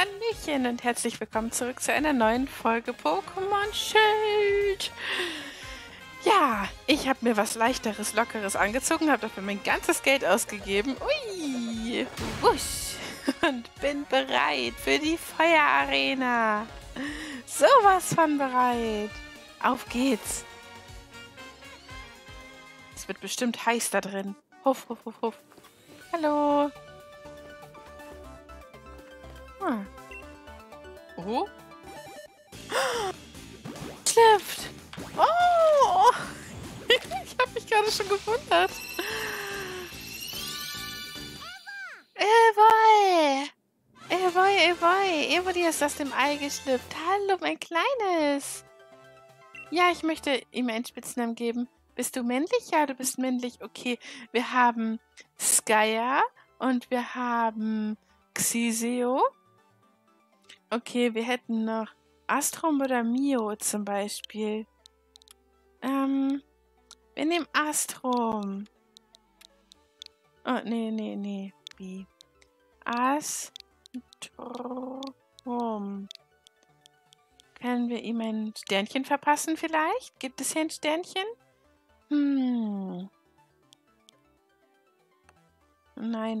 Hallöchen und herzlich willkommen zurück zu einer neuen Folge Pokémon-Schild. Ja, ich habe mir was Leichteres, Lockeres angezogen, habe dafür mein ganzes Geld ausgegeben. Ui, wusch. Und bin bereit für die Feuerarena. Sowas von bereit. Auf geht's. Es wird bestimmt heiß da drin. Huff, huff, huff, huff. Hallo. Ah. Oh. Schlift. Oh. Ich habe mich gerade schon gewundert. Ey boy. Evo, die ist aus dem Ei geschlüpft. Hallo, mein Kleines. Ja, ich möchte ihm einen Spitznamen geben. Bist du männlich? Ja, du bist männlich. Okay, wir haben Skya und wir haben Xiseo. Okay, wir hätten noch Astrum oder Mio zum Beispiel. Wir nehmen Astrum. Oh, nee. Wie? Astrum. Können wir ihm ein Sternchen verpassen vielleicht? Gibt es hier ein Sternchen? Nein,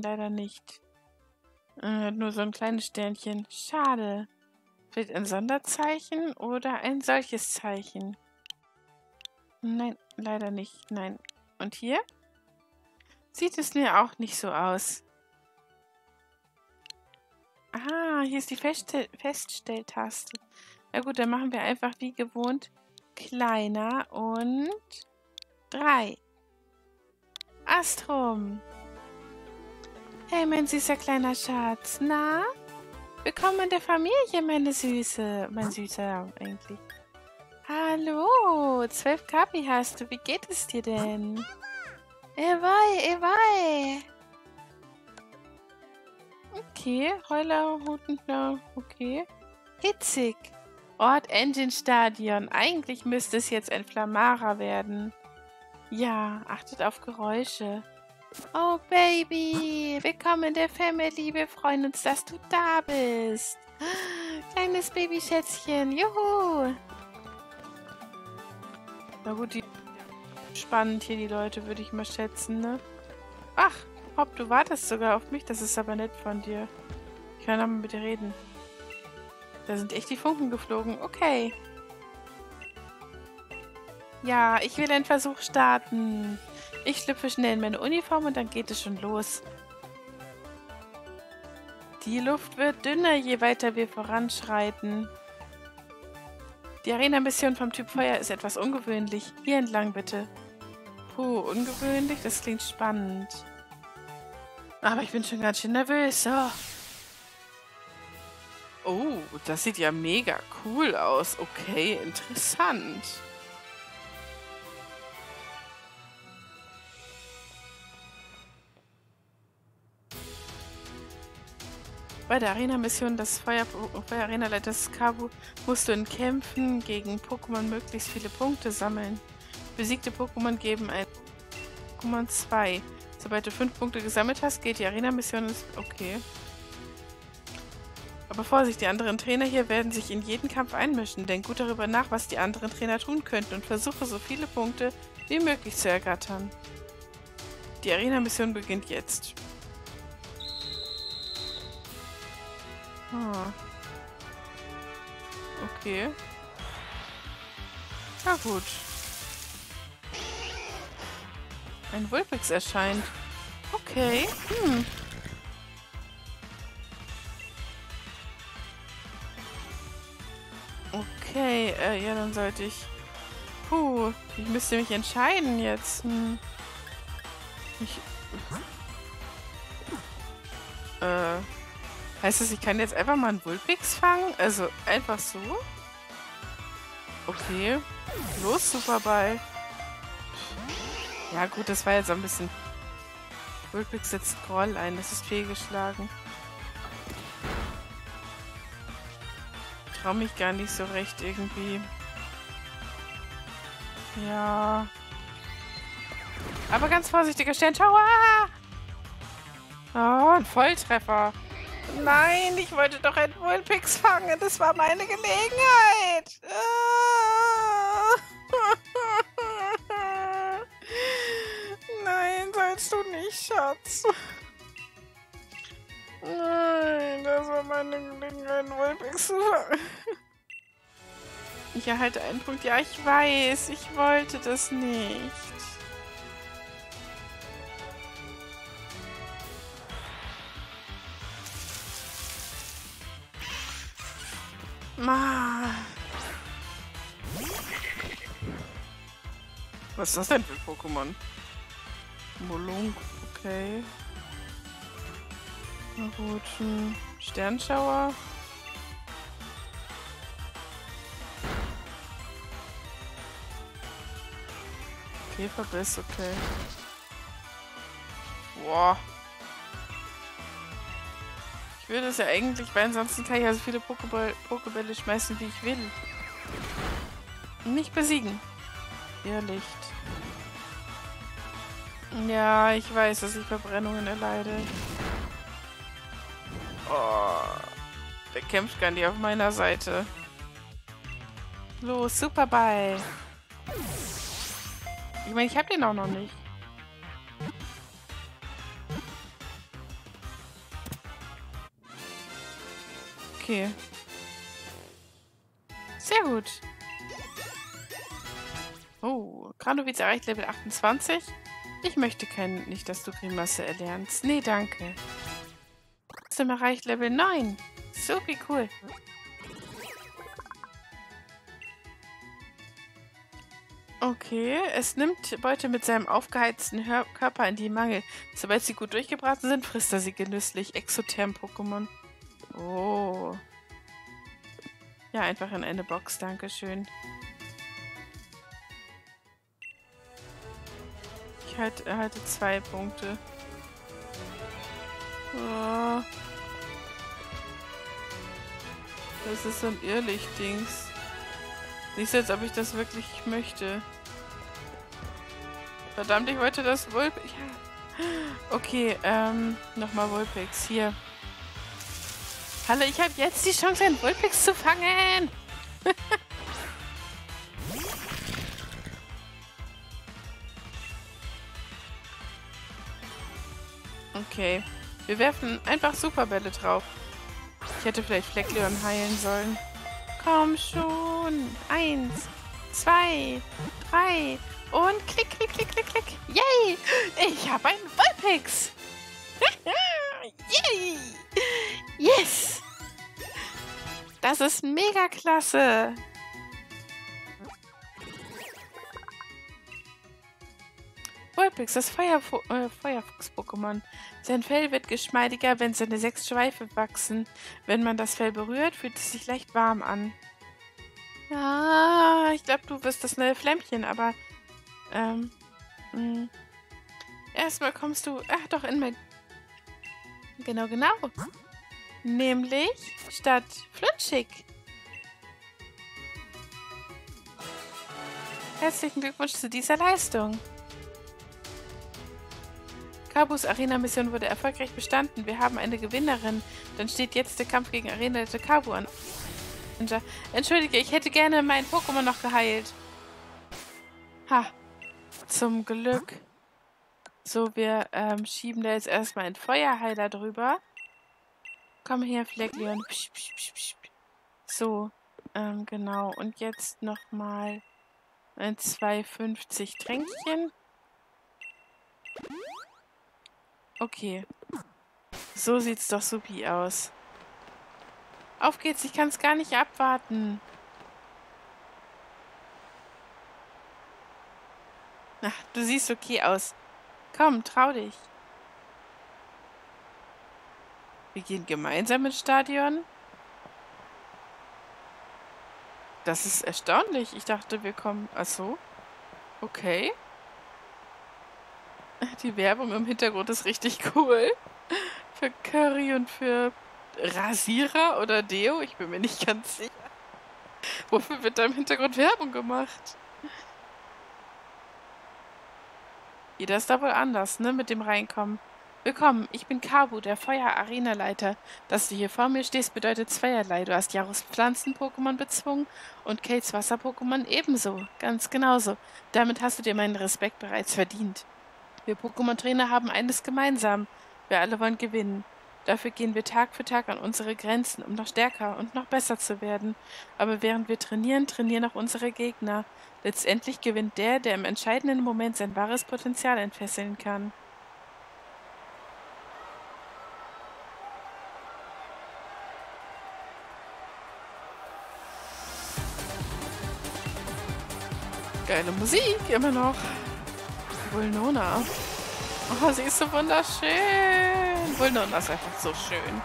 leider nicht. Nur so ein kleines Sternchen. Schade. Vielleicht ein Sonderzeichen oder ein solches Zeichen? Nein, leider nicht. Nein. Und hier? Sieht es mir auch nicht so aus. Ah, hier ist die Feststelltaste. Na gut, dann machen wir einfach wie gewohnt kleiner und 3. Astrum. Hey, mein süßer kleiner Schatz. Na? Willkommen in der Familie, meine Süße. Mein Süßer, eigentlich. Hallo, 12 Kapi hast du. Wie geht es dir denn? Ewei. Okay, Heuler, Hutenblau, okay. Hitzig. Ort Engine Stadion. Eigentlich müsste es jetzt ein Flamara werden. Ja, achtet auf Geräusche. Oh, Baby, willkommen in der Family. Wir freuen uns, dass du da bist. Kleines Babyschätzchen, juhu. Na gut, die spannend hier, die Leute, würde ich mal schätzen, ne? Ach, Hopp, du wartest sogar auf mich. Das ist aber nett von dir. Ich kann aber mit dir reden. Da sind echt die Funken geflogen. Okay. Ja, ich will einen Versuch starten. Ich schlüpfe schnell in meine Uniform und dann geht es schon los. Die Luft wird dünner, je weiter wir voranschreiten. Die Arena-Mission vom Typ Feuer ist etwas ungewöhnlich. Hier entlang bitte. Puh, ungewöhnlich? Das klingt spannend. Aber ich bin schon ganz schön nervös. Oh, das sieht ja mega cool aus. Okay, interessant. Bei der Arena-Mission des Feuer-Arena-Leiters Kabu musst du in Kämpfen gegen Pokémon möglichst viele Punkte sammeln. Besiegte Pokémon geben ein Pokémon 2. Sobald du 5 Punkte gesammelt hast, geht die Arena-Mission ins... Okay. Aber Vorsicht, die anderen Trainer hier werden sich in jeden Kampf einmischen. Denk gut darüber nach, was die anderen Trainer tun könnten und versuche, so viele Punkte wie möglich zu ergattern. Die Arena-Mission beginnt jetzt. Ah. Okay. Na gut. Ein Wulpix erscheint. Okay. Okay, ja, dann sollte ich... Puh, ich müsste mich entscheiden jetzt. Heißt das, ich kann jetzt einfach mal einen Wulpix fangen? Also, einfach so? Okay. Los, Superball. Ja gut, das war jetzt ein bisschen... Wulpix setzt Groll ein, das ist fehlgeschlagen. Ich traue mich gar nicht so recht irgendwie. Ja. Aber ganz vorsichtiger Sternschauer! Oh, ein Volltreffer. Nein, ich wollte doch einen Bullpix fangen. Das war meine Gelegenheit. Nein, sollst du nicht, Schatz. Nein, das war meine Gelegenheit, einen Bullpix zu fangen. Ich erhalte einen Punkt. Ja, ich weiß, ich wollte das nicht. Was ist das denn für ein Pokémon? Molung, okay. Na gut, Sternschauer. Käferbiss, okay. Boah. Ich würde es ja eigentlich, weil ansonsten kann ich ja so viele Pokébälle schmeißen, wie ich will. Und mich besiegen. Ihr Licht. Ja, ich weiß, dass ich Verbrennungen erleide. Oh, der kämpft gar nicht auf meiner Seite. Los, Superball. Ich meine, ich habe den auch noch nicht. Okay. Sehr gut. Oh, Granowitz erreicht Level 28. Ich möchte nicht, dass du Grimasse erlernst. Nee, danke. Trotzdem erreicht Level 9. So wie cool. Okay, es nimmt Beute mit seinem aufgeheizten Körper in die Mangel. Sobald sie gut durchgebraten sind, frisst er sie genüsslich. Exotherm-Pokémon. Oh. Ja, einfach in eine Box. Dankeschön. Ich erhalte 2 Punkte. Oh. Das ist so ein Irrlicht-Dings. Nicht so, als ob ich das wirklich möchte. Verdammt, ich wollte das Vulpix. Ja. Okay, nochmal Vulpix. Hier. Hallo, ich habe jetzt die Chance, einen Vulpix zu fangen. Okay. Wir werfen einfach Superbälle drauf. Ich hätte vielleicht Phlegleon heilen sollen. Komm schon. 1, 2, 3 und klick, klick, klick, klick, klick. Yay! Ich habe einen Vulpix. Yay! Yes! Das ist mega klasse. Vulpix, das Feuerfuchs-Pokémon. Sein Fell wird geschmeidiger, wenn seine 6 Schweife wachsen. Wenn man das Fell berührt, fühlt es sich leicht warm an. Ah, ich glaube, du wirst das neue Flämmchen, aber... erstmal kommst du... Ach doch, in mein... Genau, genau. Nämlich statt Flutschig. Herzlichen Glückwunsch zu dieser Leistung. Kabus Arena-Mission wurde erfolgreich bestanden. Wir haben eine Gewinnerin. Dann steht jetzt der Kampf gegen Arena-Leiter Kabu an. Entschuldige, ich hätte gerne mein Pokémon noch geheilt. Ha. Zum Glück. So, wir schieben da jetzt erstmal einen Feuerheiler drüber. Komm her, Phlegleon. Psch, psch, psch, psch. So, genau. Und jetzt nochmal ein 2,50 Tränkchen. Okay. So sieht's doch supi aus. Auf geht's, ich kann's gar nicht abwarten. Ach, du siehst okay aus. Komm, trau dich. Wir gehen gemeinsam ins Stadion. Das ist erstaunlich. Ich dachte, wir kommen... Ach so. Okay. Die Werbung im Hintergrund ist richtig cool. Für Curry und für Rasierer oder Deo. Ich bin mir nicht ganz sicher. Wofür wird da im Hintergrund Werbung gemacht? Jeder ist da wohl anders, ne? Mit dem Reinkommen. Willkommen, ich bin Kabu, der Feuer-Arena-Leiter. Dass du hier vor mir stehst, bedeutet zweierlei. Du hast Jarus Pflanzen-Pokémon bezwungen und Kates Wasser-Pokémon ebenso. Ganz genauso. Damit hast du dir meinen Respekt bereits verdient. Wir Pokémon-Trainer haben eines gemeinsam. Wir alle wollen gewinnen. Dafür gehen wir Tag für Tag an unsere Grenzen, um noch stärker und noch besser zu werden. Aber während wir trainieren, trainieren auch unsere Gegner. Letztendlich gewinnt der, der im entscheidenden Moment sein wahres Potenzial entfesseln kann. Geile Musik, immer noch. Vulnona. Oh, sie ist so wunderschön. Vulnona ist einfach so schön.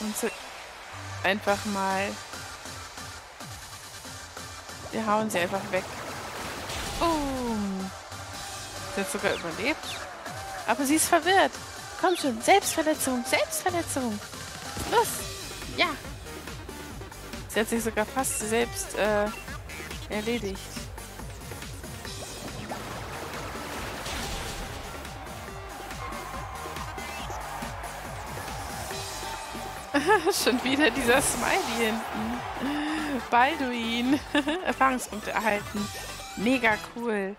Und so einfach mal... Wir hauen sie einfach weg. Boom. Sie hat sogar überlebt. Aber sie ist verwirrt. Komm schon, Selbstverletzung, Selbstverletzung. Los, ja. Sie hat sich sogar fast selbst erledigt. Schon wieder dieser Smiley hinten. Balduin. Erfahrungspunkte erhalten. Mega cool.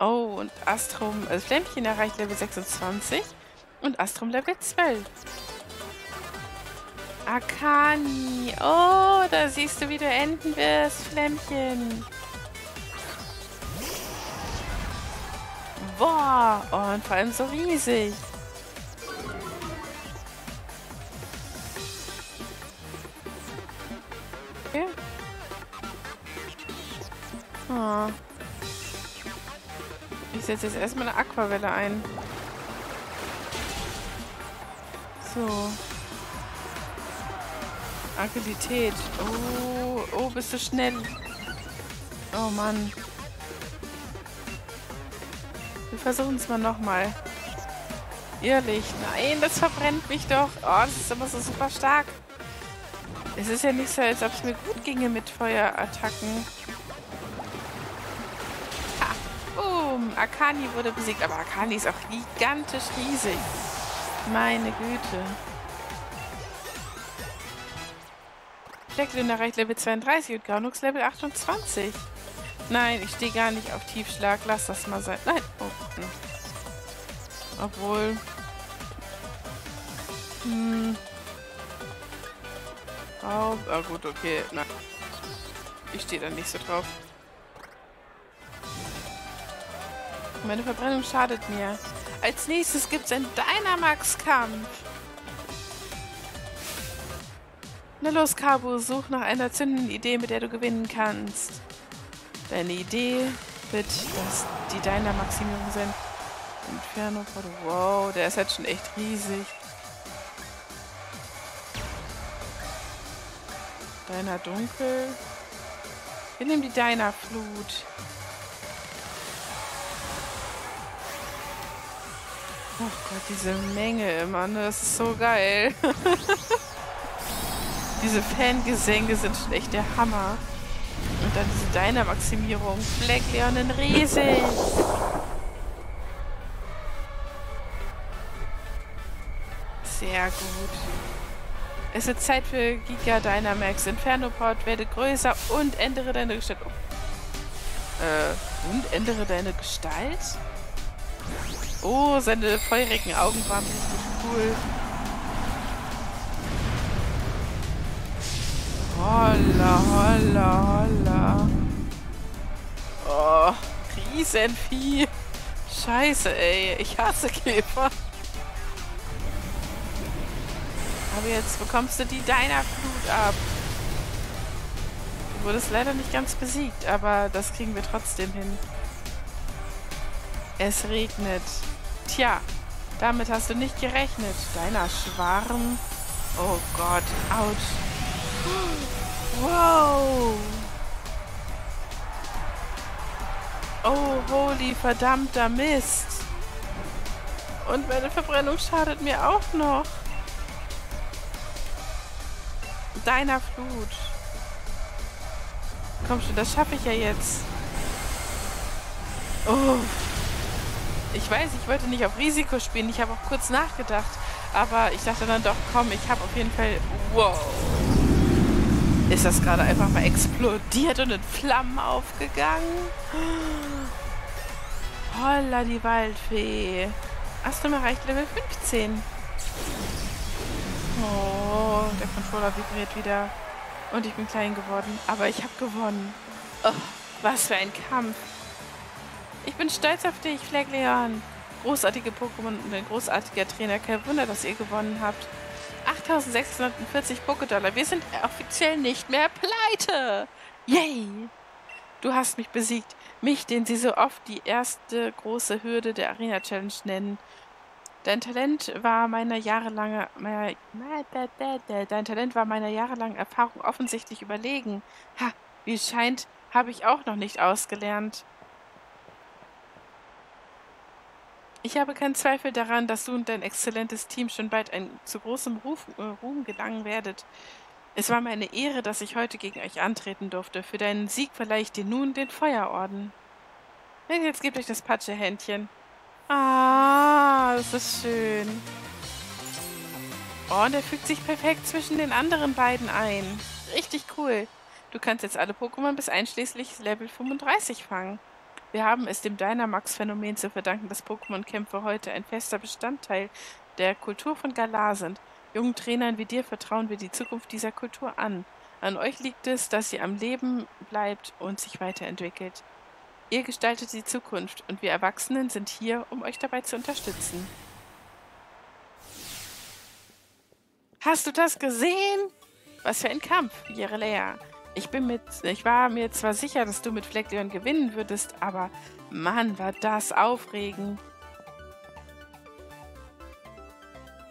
Oh, und Astrum, also Flämmchen erreicht Level 26 und Astrum Level 12. Akani. Oh, da siehst du, wie du enden wirst, Flämmchen. Boah, und vor allem so riesig. Okay. Oh. Ich setze jetzt erstmal eine Aquawelle ein. So. Agilität. Oh, oh, bist du schnell. Oh Mann. Wir versuchen es mal nochmal. Ehrlich. Nein, das verbrennt mich doch. Oh, das ist immer so super stark. Es ist ja nicht so, als ob es mir gut ginge mit Feuerattacken. Ha! Boom! Akani wurde besiegt. Aber Akani ist auch gigantisch riesig. Meine Güte. Phlegleon erreicht Level 32 und Gaunux Level 28. Nein, ich stehe gar nicht auf Tiefschlag. Lass das mal sein. Nein. Oh. Obwohl. Hm. Oh, ah, gut, okay. Nein. Ich stehe da nicht so drauf. Meine Verbrennung schadet mir. Als nächstes gibt es einen Dynamax-Kampf. Na los, Kabu, such nach einer zündenden Idee, mit der du gewinnen kannst. Deine Idee wird, dass die Dynamaximierung sind. Inferno, wow, der ist halt schon echt riesig. Deiner Dunkel. Wir nehmen die Deiner Flut. Oh Gott, diese Menge immer, ne? Das ist so geil. Diese Fangesänge sind schon echt der Hammer. Und dann diese Dynamaximierung. Phlegleon in riesig. Sehr gut. Es wird Zeit für Giga Dynamax. Infernoport, werde größer und ändere deine Gestalt. Oh. Und ändere deine Gestalt? Oh, seine feurigen Augen waren richtig cool. Holla, holla, holla. Oh, Riesenvieh. Scheiße, ey. Ich hasse Käfer. Aber jetzt bekommst du die Deiner Flut ab. Du wurdest leider nicht ganz besiegt, aber das kriegen wir trotzdem hin. Es regnet. Tja, damit hast du nicht gerechnet. Deiner Schwarm. Oh Gott, ouch. Wow! Oh, holy verdammter Mist! Und meine Verbrennung schadet mir auch noch! Deiner Flut! Komm schon, das schaffe ich ja jetzt! Oh. Ich weiß, ich wollte nicht auf Risiko spielen. Ich habe auch kurz nachgedacht. Aber ich dachte dann doch, komm, ich habe auf jeden Fall... Wow. Ist das gerade einfach mal explodiert und in Flammen aufgegangen? Holla, die Waldfee. Hast du mal erreicht Level 15? Oh, der Controller vibriert wieder. Und ich bin klein geworden. Aber ich habe gewonnen. Oh, was für ein Kampf. Ich bin stolz auf dich, Phlegleon. Großartige Pokémon und ein großartiger Trainer. Kein Wunder, dass ihr gewonnen habt. 8.640 Pokédollar. Wir sind offiziell nicht mehr pleite. Yay! Du hast mich besiegt. Mich, den sie so oft die erste große Hürde der Arena-Challenge nennen. Dein Talent war meiner jahrelangen Erfahrung offensichtlich überlegen. Ha, wie es scheint, habe ich auch noch nicht ausgelernt. Ich habe keinen Zweifel daran, dass du und dein exzellentes Team schon bald zu großem Ruhm gelangen werdet. Es war mir eine Ehre, dass ich heute gegen euch antreten durfte. Für deinen Sieg verleihe ich dir nun den Feuerorden. Jetzt gebt euch das Patschehändchen. Ah, das ist schön. Oh, und er fügt sich perfekt zwischen den anderen beiden ein. Richtig cool. Du kannst jetzt alle Pokémon bis einschließlich Level 35 fangen. Wir haben es dem Dynamax-Phänomen zu verdanken, dass Pokémon-Kämpfe heute ein fester Bestandteil der Kultur von Galar sind. Jungen Trainern wie dir vertrauen wir die Zukunft dieser Kultur an. An euch liegt es, dass sie am Leben bleibt und sich weiterentwickelt. Ihr gestaltet die Zukunft und wir Erwachsenen sind hier, um euch dabei zu unterstützen. Hast du das gesehen? Was für ein Kampf, Yhireleya. Ich war mir zwar sicher, dass du mit Phlegleon gewinnen würdest, aber Mann, war das aufregend.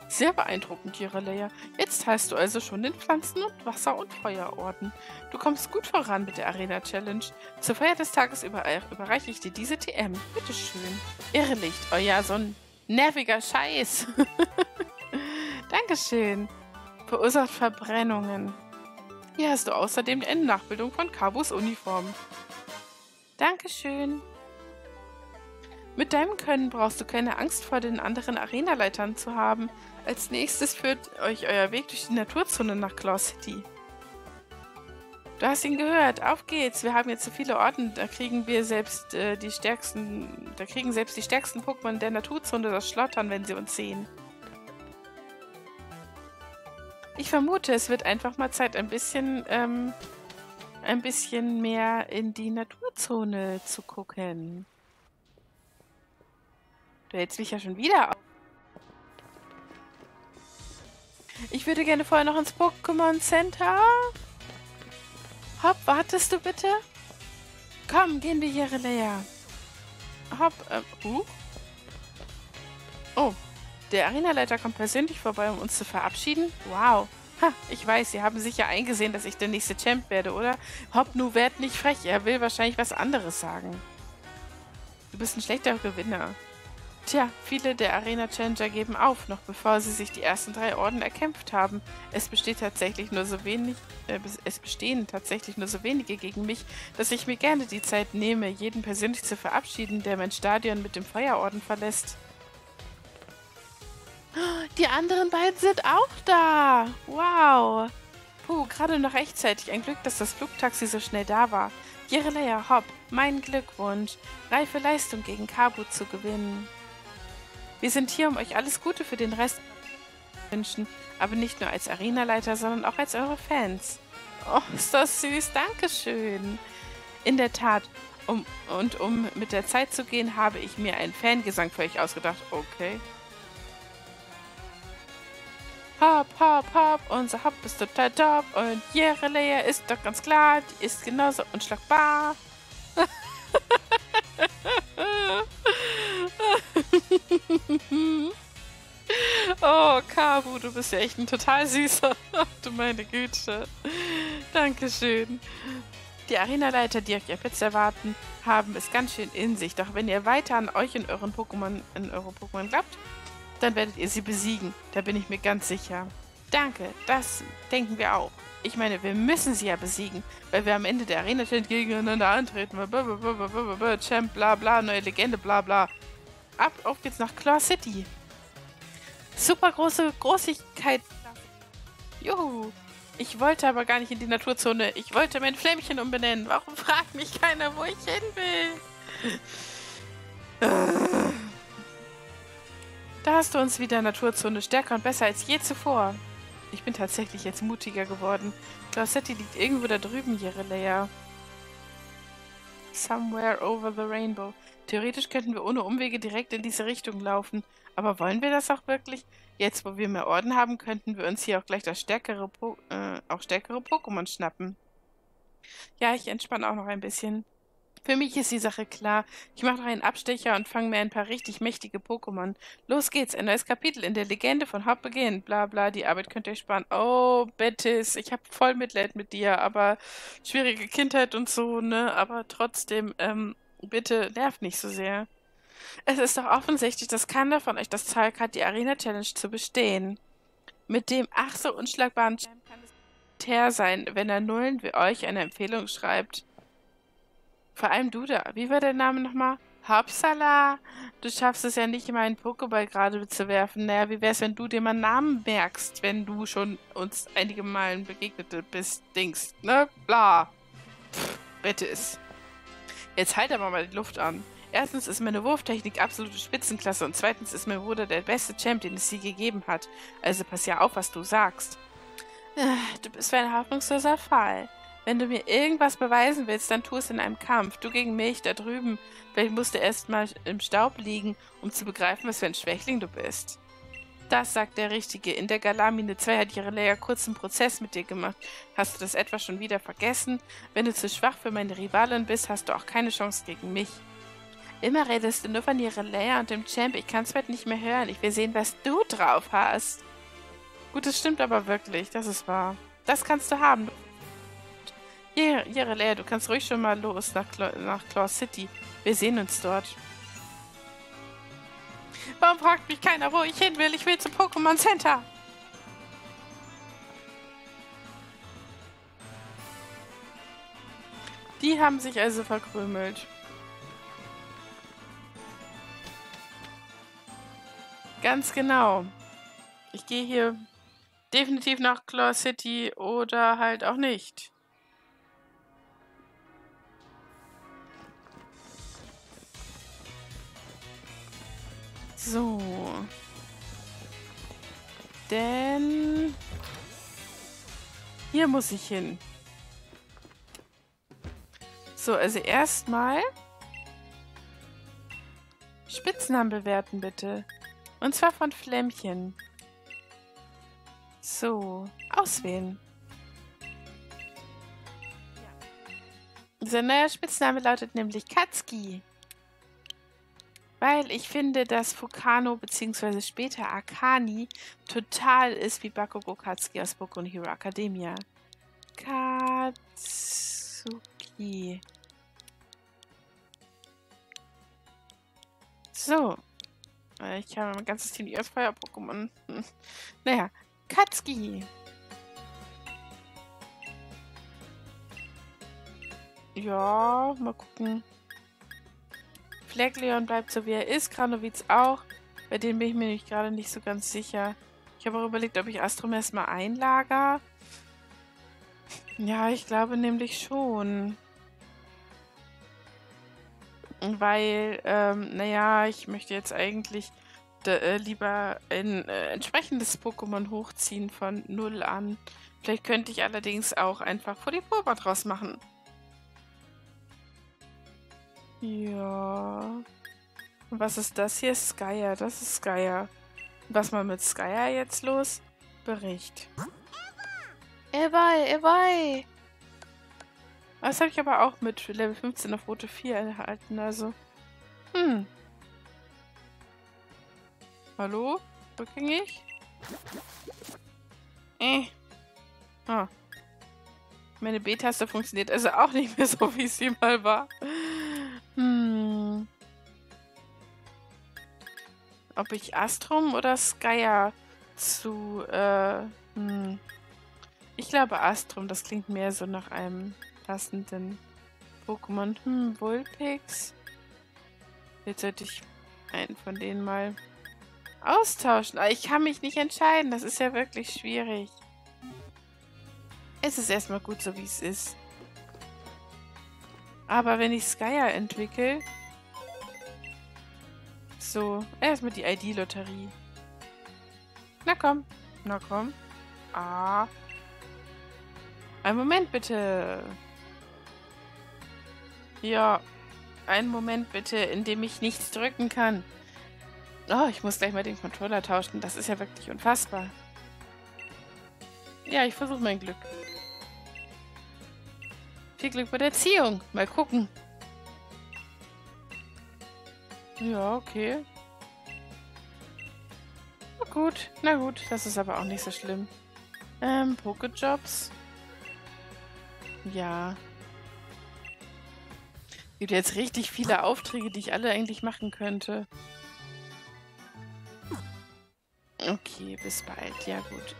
Sehr beeindruckend, Yhireleya. Jetzt hast du also schon den Pflanzen- und Wasser- und Feuerorden. Du kommst gut voran mit der Arena-Challenge. Zur Feier des Tages überreiche ich dir diese TM. Bitteschön. Irrlicht, oh ja, so ein nerviger Scheiß. Dankeschön. Verursacht Verbrennungen. Hier hast du außerdem eine Nachbildung von Kabus Uniform. Dankeschön. Mit deinem Können brauchst du keine Angst vor den anderen Arenaleitern zu haben. Als nächstes führt euch euer Weg durch die Naturzone nach Claw City. Du hast ihn gehört. Auf geht's. Wir haben jetzt so viele Orten, da kriegen wir selbst die stärksten Pokémon der Naturzone das Schlottern, wenn sie uns sehen. Ich vermute, es wird einfach mal Zeit, ein bisschen mehr in die Naturzone zu gucken. Du hältst mich ja schon wieder auf. Ich würde gerne vorher noch ins Pokémon Center. Hopp, wartest du bitte? Komm, gehen wir, Yhireleya. Hopp, Oh, der Arenaleiter kommt persönlich vorbei, um uns zu verabschieden. Wow. Ha, ich weiß, Sie haben sicher eingesehen, dass ich der nächste Champ werde, oder? Hopp, nu werd nicht frech. Er will wahrscheinlich was anderes sagen. Du bist ein schlechter Gewinner. Tja, viele der Arena-Challenger geben auf, noch bevor sie sich die ersten 3 Orden erkämpft haben. Es bestehen tatsächlich nur so wenige gegen mich, dass ich mir gerne die Zeit nehme, jeden persönlich zu verabschieden, der mein Stadion mit dem Feuerorden verlässt. Die anderen beiden sind auch da! Wow! Puh, gerade noch rechtzeitig. Ein Glück, dass das Flugtaxi so schnell da war. Yhireleya, hopp, mein Glückwunsch. Reife Leistung gegen Kabu zu gewinnen. Wir sind hier, um euch alles Gute für den Rest zu wünschen, aber nicht nur als Arenaleiter, sondern auch als eure Fans. Oh, ist das süß, Dankeschön. In der Tat, um mit der Zeit zu gehen, habe ich mir einen Fangesang für euch ausgedacht. Okay. Hopp, hopp, hopp, unser Hopp ist total top und Yhireleya ist doch ganz klar, die ist genauso unschlagbar. Oh, Kabu, du bist ja echt ein total süßer. Du meine Güte. Dankeschön. Die Arenaleiter, die auf ihr Platz erwarten, haben es ganz schön in sich. Doch wenn ihr weiter an euch und eure Pokémon glaubt, dann werdet ihr sie besiegen. Da bin ich mir ganz sicher. Danke, das denken wir auch. Ich meine, wir müssen sie ja besiegen, weil wir am Ende der Arena stehen, gegeneinander antreten. Champ, bla bla, neue Legende, bla bla. Ab, auf geht's nach Claw City. Super große Großigkeit. Juhu. Ich wollte aber gar nicht in die Naturzone. Ich wollte mein Flämmchen umbenennen. Warum fragt mich keiner, wo ich hin will? Da hast du uns wieder, Naturzone, stärker und besser als je zuvor. Ich bin tatsächlich jetzt mutiger geworden. Chlor City liegt irgendwo da drüben, Yhireleya. Somewhere over the rainbow. Theoretisch könnten wir ohne Umwege direkt in diese Richtung laufen. Aber wollen wir das auch wirklich? Jetzt, wo wir mehr Orden haben, könnten wir uns hier auch gleich das stärkere Pokémon schnappen. Ja, ich entspanne auch noch ein bisschen. Für mich ist die Sache klar. Ich mache noch einen Abstecher und fange mir ein paar richtig mächtige Pokémon. Los geht's, ein neues Kapitel in der Legende von Hop beginnt. Bla bla, die Arbeit könnt ihr euch sparen. Oh, Betys, ich habe voll Mitleid mit dir, aber schwierige Kindheit und so, ne? Aber trotzdem, bitte nervt nicht so sehr. Es ist doch offensichtlich, dass keiner von euch das Zeug hat, die Arena-Challenge zu bestehen. Mit dem ach so unschlagbaren Champ kann es her sein, wenn er Nullen wie euch eine Empfehlung schreibt. Vor allem du da. Wie war der Name nochmal? Hopsala! Du schaffst es ja nicht, immer einen Pokéball gerade zu werfen. Naja, wie wär's, wenn du dir mal Namen merkst, wenn du schon uns einige Malen begegnet bist, Dings, ne? Bla! Pff, Betys. Jetzt halt aber mal die Luft an. Erstens ist meine Wurftechnik absolute Spitzenklasse und zweitens ist mein Bruder der beste Champ, den es je gegeben hat. Also pass ja auf, was du sagst. Du bist ein hoffnungsloser Fall. Wenn du mir irgendwas beweisen willst, dann tu es in einem Kampf. Du gegen mich, da drüben. Vielleicht musst du erst mal im Staub liegen, um zu begreifen, was für ein Schwächling du bist. Das sagt der Richtige. In der Galamine 2 hat Yhireleya kurzen Prozess mit dir gemacht. Hast du das etwa schon wieder vergessen? Wenn du zu schwach für meine Rivalin bist, hast du auch keine Chance gegen mich. Immer redest du nur von Yhireleya und dem Champ. Ich kann's bald nicht mehr hören. Ich will sehen, was du drauf hast. Gut, das stimmt aber wirklich. Das ist wahr. Das kannst du haben. Yhireleya, du kannst ruhig schon mal los nach Claw City. Wir sehen uns dort. Warum fragt mich keiner, wo ich hin will? Ich will zum Pokémon Center. Die haben sich also verkrümelt. Ganz genau. Ich gehe hier definitiv nach Claw City oder halt auch nicht. So. Denn hier muss ich hin. So, also erstmal Spitznamen bewerten, bitte. Und zwar von Flämmchen. So, auswählen. Sein neuer Spitzname lautet nämlich Katski. Weil ich finde, dass Fukano bzw. später Akani total ist wie Bakugo Katsuki aus Boku no Hero Academia. Katsuki. So. Ich habe mein ganzes Team als Feuer-Pokémon. Naja, Katsuki. Ja, mal gucken. Phlegleon bleibt so wie er ist, Kranowitz auch. Bei denen bin ich mir nämlich gerade nicht so ganz sicher. Ich habe auch überlegt, ob ich Astrum erstmal einlager. Ja, ich glaube nämlich schon. Weil, naja, ich möchte jetzt eigentlich lieber ein entsprechendes Pokémon hochziehen von 0 an. Vielleicht könnte ich allerdings auch einfach Folipurba draus machen. Ja. Und was ist das hier? Skyer. Das ist Skyer. Was mal mit Skyer jetzt los? Bericht. Ewei. Das habe ich aber auch mit Level 15 auf Route 4 erhalten, also. Hallo? Rückgängig? Ah. Meine B-Taste funktioniert also auch nicht mehr so, wie sie mal war. Ob ich Astrum oder Skyer zu Hm. Ich glaube Astrum, das klingt mehr so nach einem passenden Pokémon. Hm, Vulpix. Jetzt sollte ich einen von denen mal austauschen. Aber ich kann mich nicht entscheiden, das ist ja wirklich schwierig. Es ist erstmal gut, so wie es ist. Aber wenn ich Skya entwickle... So, erstmal die ID-Lotterie. Na komm, na komm. Ah. Einen Moment bitte. Ja, einen Moment bitte, in dem ich nichts drücken kann. Oh, ich muss gleich mal den Controller tauschen. Das ist ja wirklich unfassbar. Ja, ich versuche mein Glück. Viel Glück bei der Erziehung. Mal gucken. Ja, okay. Na gut, das ist aber auch nicht so schlimm. Pokéjobs. Ja. Es gibt jetzt richtig viele Aufträge, die ich alle eigentlich machen könnte. Okay, bis bald. Ja gut.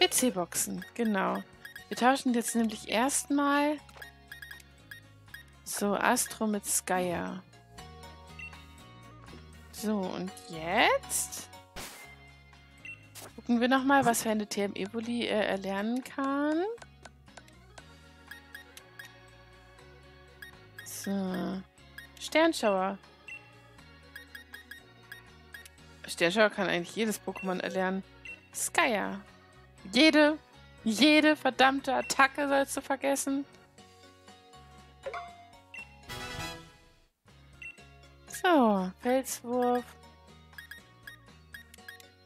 PC-Boxen, genau. Wir tauschen jetzt nämlich erstmal so Astro mit Skya. So, und jetzt gucken wir nochmal, was für eine TM Evoli er erlernen kann. So. Sternschauer. Sternschauer kann eigentlich jedes Pokémon erlernen. Skya. Jede verdammte Attacke sollst du vergessen. So, Felswurf.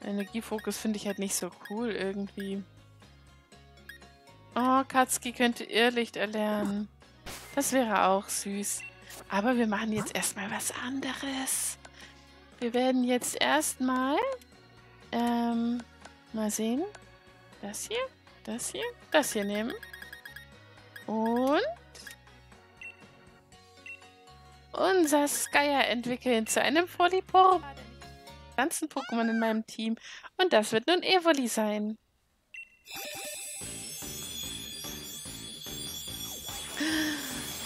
Energiefokus finde ich halt nicht so cool irgendwie. Oh, Katsuki könnte Irrlicht erlernen. Das wäre auch süß. Aber wir machen jetzt erstmal was anderes. Wir werden jetzt erstmal mal sehen. Das hier, das hier, das hier nehmen. Und unser Skya entwickeln zu einem Folipurp. Ganzen Pokémon in meinem Team. Und das wird nun Evoli sein.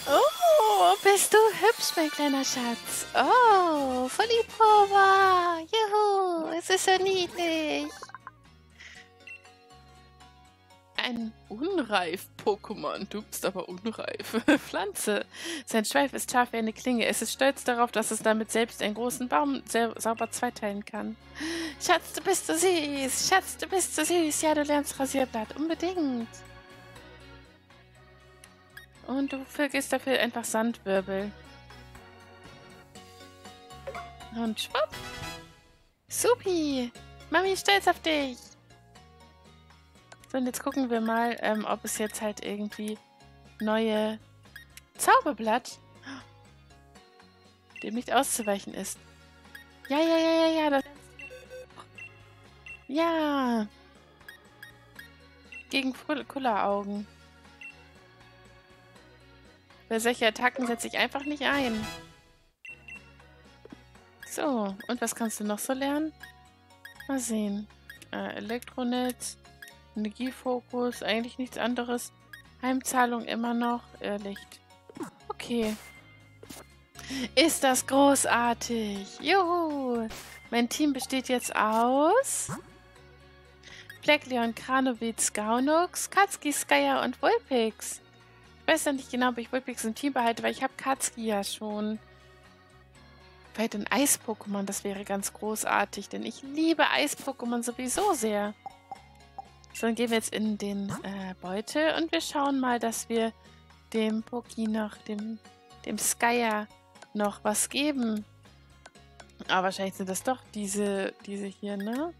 Oh, bist du hübsch, mein kleiner Schatz. Oh, Folipurp. Juhu, es ist so niedlich. Ein Unreif-Pokémon. Du bist aber unreif. Pflanze. Sein Schweif ist scharf wie eine Klinge. Es ist stolz darauf, dass es damit selbst einen großen Baum sauber zweiteilen kann. Schatz, du bist so süß. Schatz, du bist so süß. Ja, du lernst Rasierblatt. Unbedingt. Und du vergisst dafür einfach Sandwirbel. Und schwupp. Supi. Mami ist stolz auf dich. So, und jetzt gucken wir mal, ob es jetzt halt irgendwie neue Zauberblatt, dem nicht auszuweichen ist. Ja, das... Ja! Gegen Kulleraugen. Bei solchen Attacken setze ich einfach nicht ein. So, und was kannst du noch so lernen? Mal sehen. Elektronetz. Energiefokus, eigentlich nichts anderes. Heimzahlung immer noch. Irrlicht. Okay. Ist das großartig. Juhu. Mein Team besteht jetzt aus... Phlegleon, Kranowitz, Gaunux, Katsuki, Skya und Vulpix. Ich weiß ja nicht genau, ob ich Vulpix im Team behalte, weil ich habe Katsuki ja schon. Vielleicht ein Eis-Pokémon, das wäre ganz großartig, denn ich liebe Eis-Pokémon sowieso sehr. So, dann gehen wir jetzt in den Beutel und wir schauen mal, dass wir dem Poki noch, dem Skya noch was geben. Aber wahrscheinlich sind das doch diese hier, ne?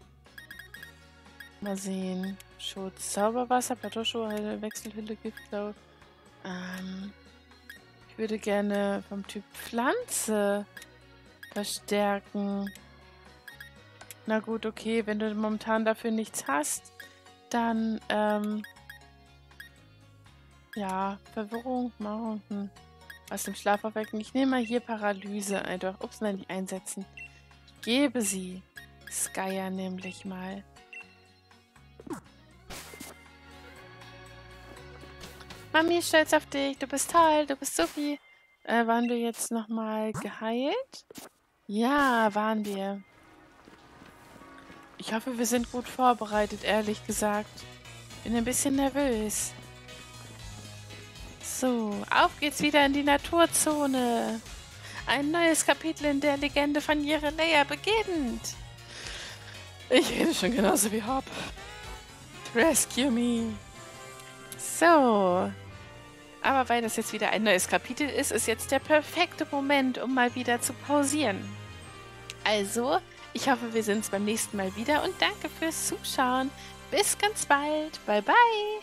Mal sehen. Schutz, Zauberwasser, Patosho, Wechselhülle, Giftlauf. Ich würde gerne vom Typ Pflanze verstärken. Na gut, okay, wenn du momentan dafür nichts hast. Dann, ja, Verwirrung, Mauern, aus dem Schlaf aufwecken. Ich nehme mal hier Paralyse einfach. Ups, nein, die einsetzen. Ich gebe sie Skya nämlich mal. Mami ist stolz auf dich. Du bist toll. Du bist Sophie. Waren wir jetzt nochmal geheilt? Ja, waren wir. Ich hoffe, wir sind gut vorbereitet, ehrlich gesagt. Bin ein bisschen nervös. So, auf geht's wieder in die Naturzone. Ein neues Kapitel in der Legende von Yhireleya beginnt. Ich rede schon genauso wie Hop. Rescue me. So. Aber weil das jetzt wieder ein neues Kapitel ist, ist jetzt der perfekte Moment, um mal wieder zu pausieren. Also, ich hoffe, wir sehen uns beim nächsten Mal wieder und danke fürs Zuschauen. Bis ganz bald. Bye, bye.